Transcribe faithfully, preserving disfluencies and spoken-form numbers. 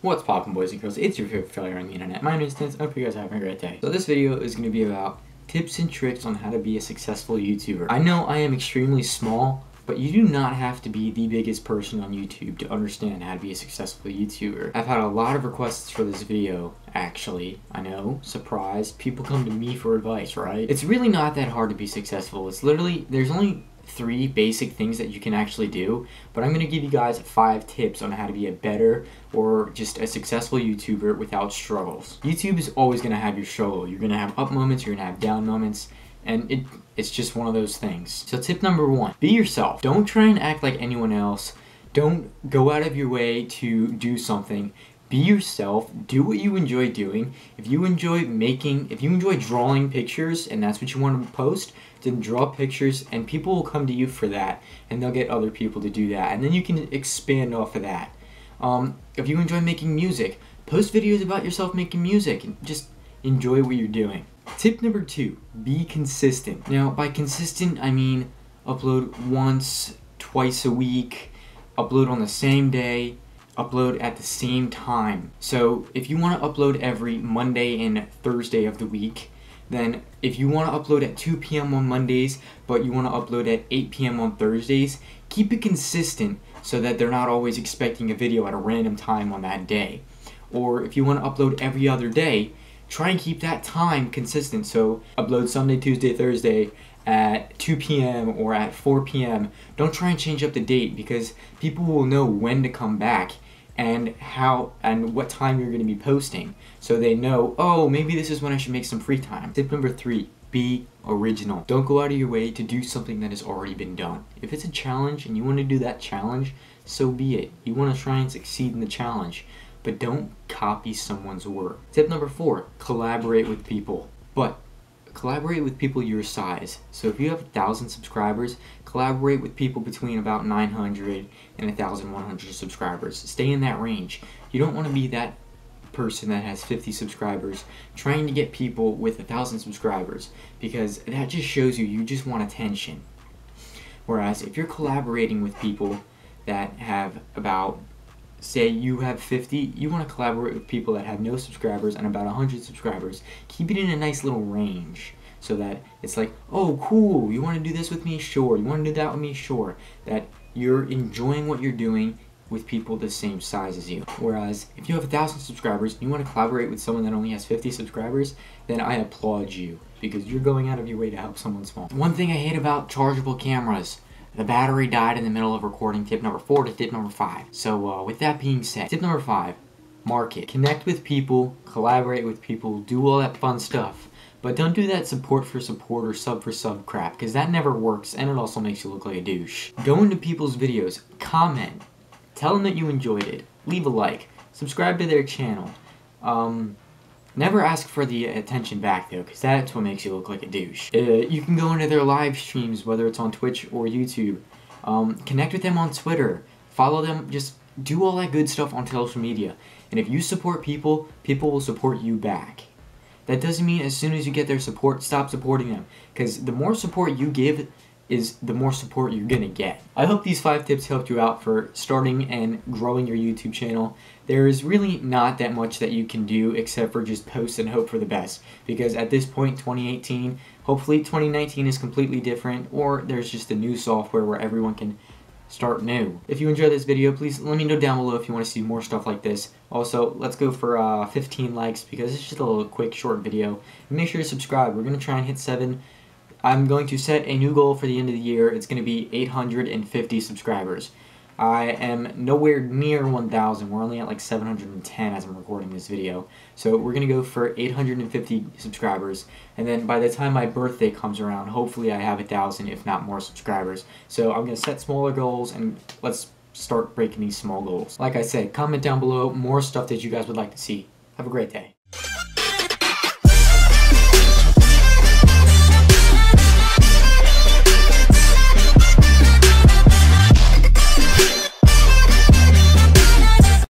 What's poppin', boys and girls? It's your favorite failure on the internet. My name is Tintz. I hope you guys are having a great day. So this video is going to be about tips and tricks on how to be a successful YouTuber. I know I am extremely small, but you do not have to be the biggest person on YouTube to understand how to be a successful YouTuber. I've had a lot of requests for this video, actually. I know, surprise, people come to me for advice, right? It's really not that hard to be successful. It's literally, there's only three basic things that you can actually do, but I'm going to give you guys five tips on how to be a better or just a successful YouTuber without struggles. YouTube is always going to have your struggle. You're going to have up moments, you're going to have down moments, and it it's just one of those things. So tip number one, be yourself. Don't try and act like anyone else. Don't go out of your way to do something. Be yourself, do what you enjoy doing. If you enjoy making, if you enjoy drawing pictures and that's what you want to post, then draw pictures and people will come to you for that and they'll get other people to do that and then you can expand off of that. Um, if you enjoy making music, post videos about yourself making music and just enjoy what you're doing. Tip number two, be consistent. Now by consistent, I mean upload once, twice a week, upload on the same day, upload at the same time. So if you want to upload every Monday and Thursday of the week, then if you want to upload at two p m on Mondays, but you want to upload at eight p m on Thursdays, keep it consistent so that they're not always expecting a video at a random time on that day. Or if you want to upload every other day, try and keep that time consistent. So upload Sunday, Tuesday, Thursday at two p m or at four p m Don't try and change up the date because people will know when to come back and how and what time you're going to be posting, so they know, oh, maybe this is when I should make some free time. Tip number three, be original. Don't go out of your way to do something that has already been done. If it's a challenge and you want to do that challenge, so be it. You want to try and succeed in the challenge, but don't copy someone's work. Tip number four, collaborate with people, but collaborate with people your size. So if you have a thousand subscribers, collaborate with people between about nine hundred and one thousand one hundred subscribers. Stay in that range. You don't want to be that person that has fifty subscribers trying to get people with a thousand subscribers, because that just shows you you just want attention. Whereas if you're collaborating with people that have about, say you have fifty, you want to collaborate with people that have no subscribers and about one hundred subscribers. Keep it in a nice little range so that it's like, oh cool, you want to do this with me? Sure. You want to do that with me? Sure. That you're enjoying what you're doing with people the same size as you. Whereas if you have a thousand subscribers and you want to collaborate with someone that only has fifty subscribers, then I applaud you because you're going out of your way to help someone small. One thing I hate about chargeable cameras: the battery died in the middle of recording tip number four to tip number five. So uh, with that being said, tip number five, market. Connect with people, collaborate with people, do all that fun stuff. But don't do that support for support or sub for sub crap, because that never works and it also makes you look like a douche. Go into people's videos, comment, tell them that you enjoyed it, leave a like, subscribe to their channel. Um, Never ask for the attention back though, because that's what makes you look like a douche. Uh, you can go into their live streams, whether it's on Twitch or YouTube. Um, connect with them on Twitter. Follow them. Just do all that good stuff on social media. And if you support people, people will support you back. That doesn't mean as soon as you get their support, stop supporting them, because the more support you give is the more support you're gonna get. I hope these five tips helped you out for starting and growing your YouTube channel. There is really not that much that you can do except for just post and hope for the best, because at this point, twenty eighteen, hopefully twenty nineteen is completely different, or there's just a new software where everyone can start new. If you enjoyed this video, please let me know down below if you want to see more stuff like this. Also, let's go for uh, fifteen likes, because it's just a little quick short video. And make sure to subscribe. We're gonna try and hit seven. I'm going to set a new goal for the end of the year. It's going to be eight hundred fifty subscribers. I am nowhere near one thousand. We're only at like seven hundred ten as I'm recording this video. So we're going to go for eight hundred fifty subscribers. And then by the time my birthday comes around, hopefully I have one thousand, if not more, subscribers. So I'm going to set smaller goals and let's start breaking these small goals. Like I said, comment down below more stuff that you guys would like to see. Have a great day.